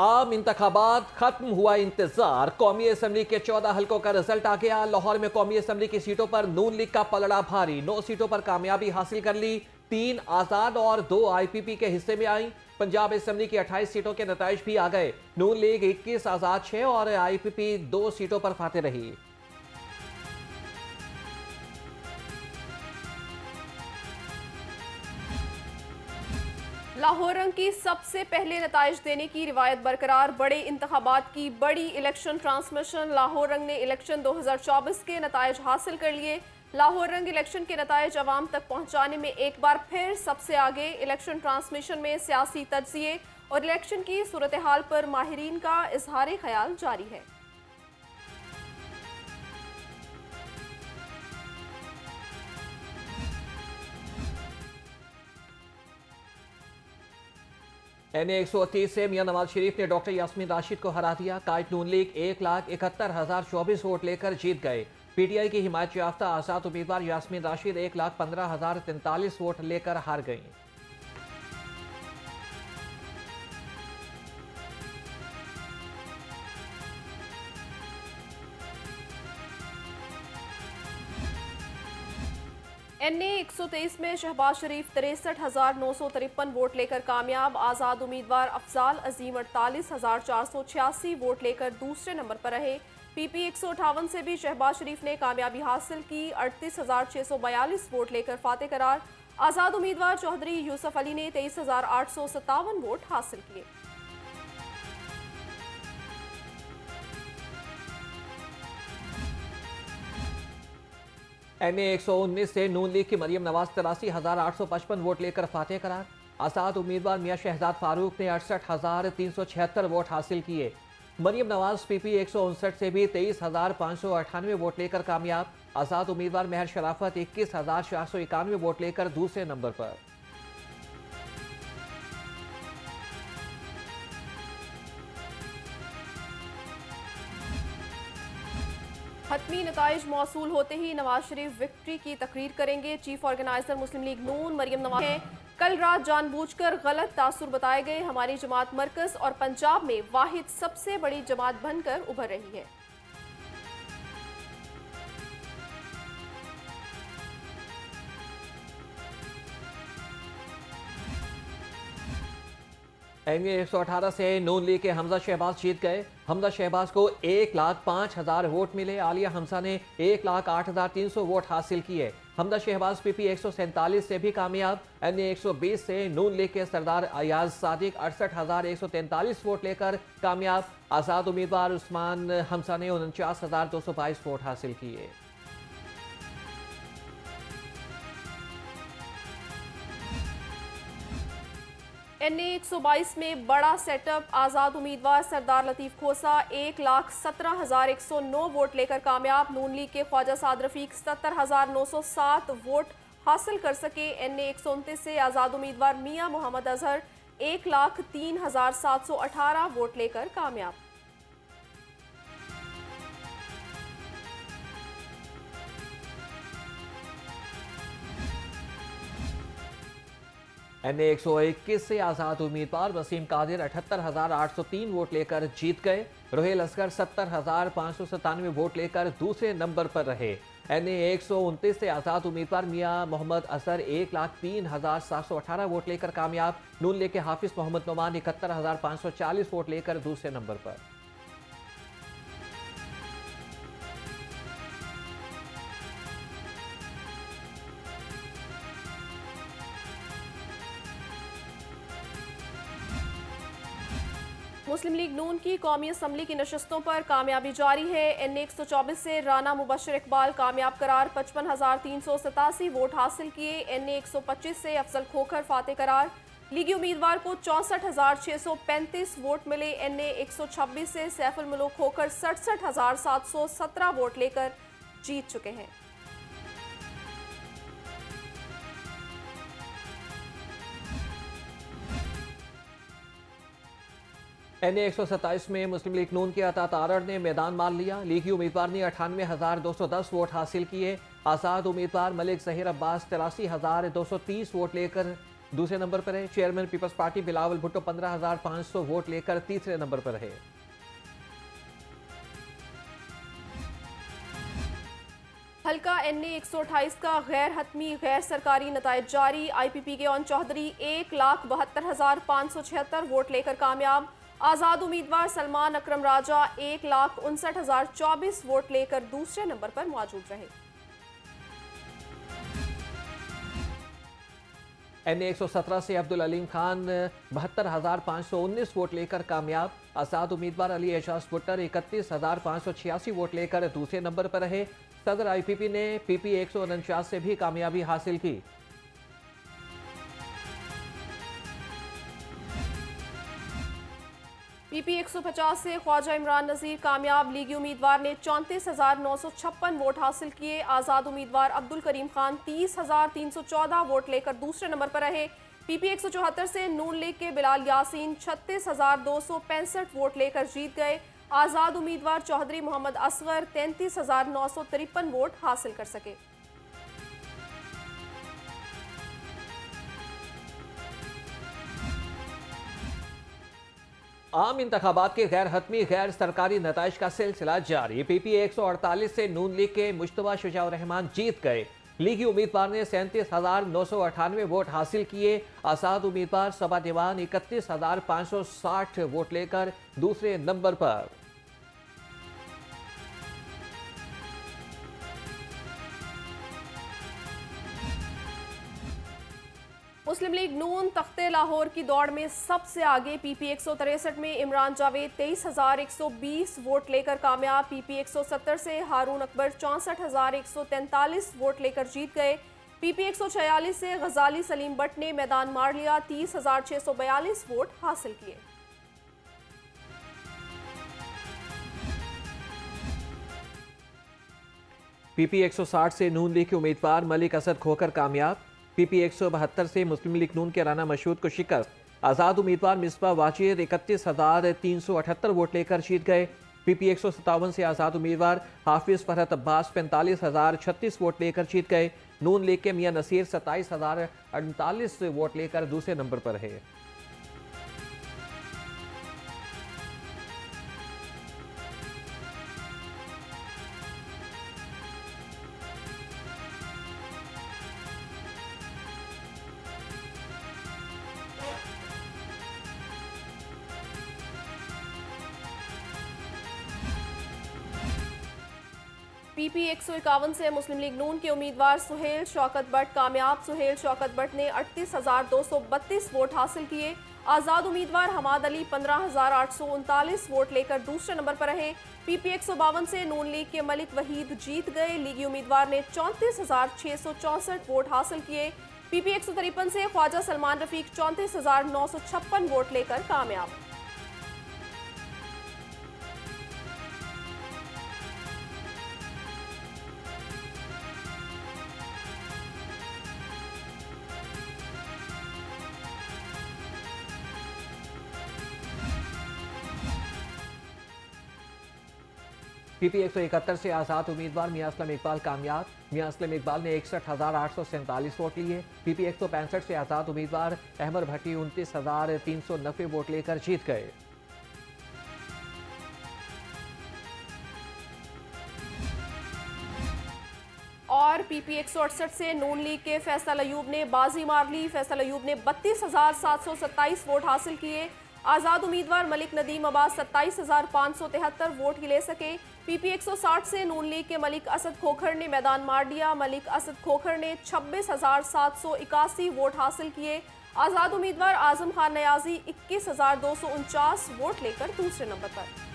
आम इंतखाबात खत्म हुआ इंतजार, कौमी असम्बली के 14 हलकों का रिजल्ट आ गया। लाहौर में कौमी असम्बली की सीटों पर नून लीग का पलड़ा भारी, 9 सीटों पर कामयाबी हासिल कर ली, 3 आजाद और 2 IPP के हिस्से में आई। पंजाब असम्बली की 28 सीटों के नतज भी आ गए, नून लीग 21, आजाद 6 और IPP 2 सीटों पर फाते रही। लाहौर रंग की सबसे पहले नताइज देने की रिवायत बरकरार, बड़े इंतखाबात की बड़ी इलेक्शन ट्रांसमिशन। लाहौर रंग ने इलेक्शन 2024 के नताइज हासिल कर लिए। लाहौर रंग इलेक्शन के नताइज अवाम तक पहुंचाने में एक बार फिर सबसे आगे। इलेक्शन ट्रांसमिशन में सियासी तजिए और इलेक्शन की सूरत हाल पर माहिरीन का इजहार ख्याल जारी है। NA 130 से मियां नवाज शरीफ ने डॉक्टर यास्मीन राशिद को हरा दिया। कायद नून लीग 1,71,024 वोट लेकर जीत गए। PTI की हिमायत याफ्ता आजाद उम्मीदवार यास्मीन राशिद 1,15,043 वोट लेकर हार गईं। NA 123 में शहबाज शरीफ 63,953 वोट लेकर कामयाब। आज़ाद उम्मीदवार अफजाल अजीम 48,486 वोट लेकर दूसरे नंबर पर रहे। PP 158 से भी शहबाज शरीफ ने कामयाबी हासिल की, 38,642 वोट लेकर फाते करार। आज़ाद उम्मीदवार चौधरी यूसुफ अली ने 23,857 वोट हासिल किए। NA 119 से नून लीग की मरियम नवाज 83,855 वोट लेकर फातह करार। आजाद उम्मीदवार मियां शहजाद फारूक ने 68,376 वोट हासिल किए। मरियम नवाज PP 159 से भी 23,598 वोट लेकर कामयाब। आजाद उम्मीदवार महर शराफत 21,491 वोट लेकर दूसरे नंबर पर। हतमी नताइज मौसूल होते ही नवाज शरीफ विक्ट्री की तकरीर करेंगे। चीफ ऑर्गेनाइजर मुस्लिम लीग नून मरियम नवाज हैं। कल रात जानबूझकर गलत तासुर बताए गए। हमारी जमात मरकज और पंजाब में वाहिद सबसे बड़ी जमात बनकर उभर रही है। NA 118 से नून लीग के हमजा शहबाज जीत गए। हमजा शहबाज को 1,05,000 वोट मिले। आलिया हमसा ने 1,08,300 वोट हासिल किए। हमजा शहबाज PP 147 से भी कामयाब। NA 120 से नून लीग के सरदार अयाज सादिक 68,143 वोट लेकर कामयाब। आज़ाद उम्मीदवार उस्मान हमसा ने 49,222 वोट हासिल किए। NA 122 में बड़ा सेटअप। आज़ाद उम्मीदवार सरदार लतीफ खोसा 1,17,109 वोट लेकर कामयाब। नून लीग के ख्वाजा साद रफीक 70,907 वोट हासिल कर सके। NA 129 से आज़ाद उम्मीदवार मियां मोहम्मद अजहर 1,03,718 वोट लेकर कामयाब। NA 121 से आज़ाद उम्मीदवार वसीम कादिर 78,803 वोट लेकर जीत गए। रोहिल असगर 70,597 वोट लेकर दूसरे नंबर पर रहे। NA 129 से आज़ाद उम्मीदवार मियां मोहम्मद अजहर 1,03,718 वोट लेकर कामयाब। नून लीग के हाफिज मोहम्मद मोमिन 71,540 वोट लेकर दूसरे नंबर पर। मुस्लिम लीग नून की कौमी असम्बली की नशस्तों पर कामयाबी जारी है। NA 124 से राना मुबशर इकबाल कामयाब करार, 55,387 वोट हासिल किए। NA 125 से अफजल खोखर फाते करार, लीगी उम्मीदवार को 64,635 वोट मिले। NA 126 से सैफुल मलिक खोखर 67,717 वोट लेकर जीत चुके हैं। NA 127 में मुस्लिम लीग नून के अता तारड़ ने मैदान मार लिया। लीगी उम्मीदवार ने 98,210 वोट हासिल किए। आज़ाद उम्मीदवार मलिक जहिर अब्बास 83,230 वोट लेकर दूसरे नंबर पर रहे चेयरमैन पीपल्स पार्टी बिलावल भुट्टो 15,500 वोट लेकर तीसरे नंबर पर रहे। हल्का NA 128 का गैर हतमी गैर सरकारी नतायज जारी। IPP के ओन चौधरी 1,72,576 वोट लेकर कामयाब। आज़ाद उम्मीदवार सलमान अक्रम राजा 1,59,024 वोट लेकर दूसरे नंबर पर मौजूद रहे। NA 117 से अब्दुल अलीम खान 72,519 वोट लेकर कामयाब। आज़ाद उम्मीदवार अली एजाज़ुत्तर 31,586 वोट लेकर दूसरे नंबर पर रहे। सदर IPP ने PP 149 से भी कामयाबी हासिल की। PP 150 से ख्वाजा इमरान नज़ीर कामयाब। लीगी उम्मीदवार ने 34,956 वोट हासिल किए। आज़ाद उम्मीदवार अब्दुल करीम खान 30,314 वोट लेकर दूसरे नंबर पर रहे। PP 174 से नून लीग के बिलाल यासीन 36,265 वोट लेकर जीत गए। आज़ाद उम्मीदवार चौधरी मोहम्मद असवर 33,953 वोट हासिल कर सके। आम इंतखाबात के गैर हतमी गैर सरकारी नताइज का सिलसिला जारी। PP 148 से नून लीग के मुश्तबा शुजाउर्रहमान जीत गए। लीगी उम्मीदवार ने 37,998 वोट हासिल किए। आज़ाद उम्मीदवार सबा दीवान 31,560 वोट लेकर दूसरे नंबर पर। मुस्लिम लीग नून तख्ते लाहौर की दौड़ में सबसे आगे। PP 163 में इमरान जावेद 23,120 वोट लेकर कामयाब। PP 170 से हारून अकबर 64,143 वोट लेकर जीत गए। PP 146 से गजाली सलीम बट ने मैदान मार लिया, 30,642 वोट हासिल किए। PP 160 से नून लीग के उम्मीदवार मलिक असद खोकर कामयाब। PP 172 से मुस्लिम लीग नून के राना मशहूद को शिकस्त। आज़ाद उम्मीदवार मिसबा वाजिर 31,378 वोट लेकर जीत गए। PP 157 से आज़ाद उम्मीदवार हाफिज फरहत अब्बास 45,036 वोट लेकर जीत गए। नून लीग के मियां नसीर 27,048 वोट लेकर दूसरे नंबर पर है। PP 151 से मुस्लिम लीग नून के उम्मीदवार सुहेल शौकत भट्ट कामयाब। सुहेल शौकत भट्ट ने 38,232 वोट हासिल किए। आज़ाद उम्मीदवार हमाद अली 15,839 वोट लेकर दूसरे नंबर पर रहे। PP 152 से नून लीग के मलिक वहीद जीत गए। लीगी उम्मीदवार ने 34,664 वोट हासिल किए। PP 153 से ख्वाजा सलमान रफीक 34,956 वोट लेकर कामयाब। PP 171 से आज़ाद उम्मीदवार मियां असलम इकबाल कामयाब। मियां असलम इकबाल ने 61,847 वोट लिए। PP 165 से आज़ाद उम्मीदवार अहमद भट्टी 29,390 वोट लेकर जीत गए। और PP 168 से नून लीग के फैसल अयूब ने बाजी मार ली। फैसल अयूब ने 32,727 वोट हासिल किए। आज़ाद उम्मीदवार मलिक नदीम अब्बास 27,573 वोट ही ले सके। PP 160 से नून लीग के मलिक असद खोखर ने मैदान मार दिया। मलिक असद खोखर ने 26,781 वोट हासिल किए। आज़ाद उम्मीदवार आज़म खान नयाजी 21,249 वोट लेकर दूसरे नंबर पर।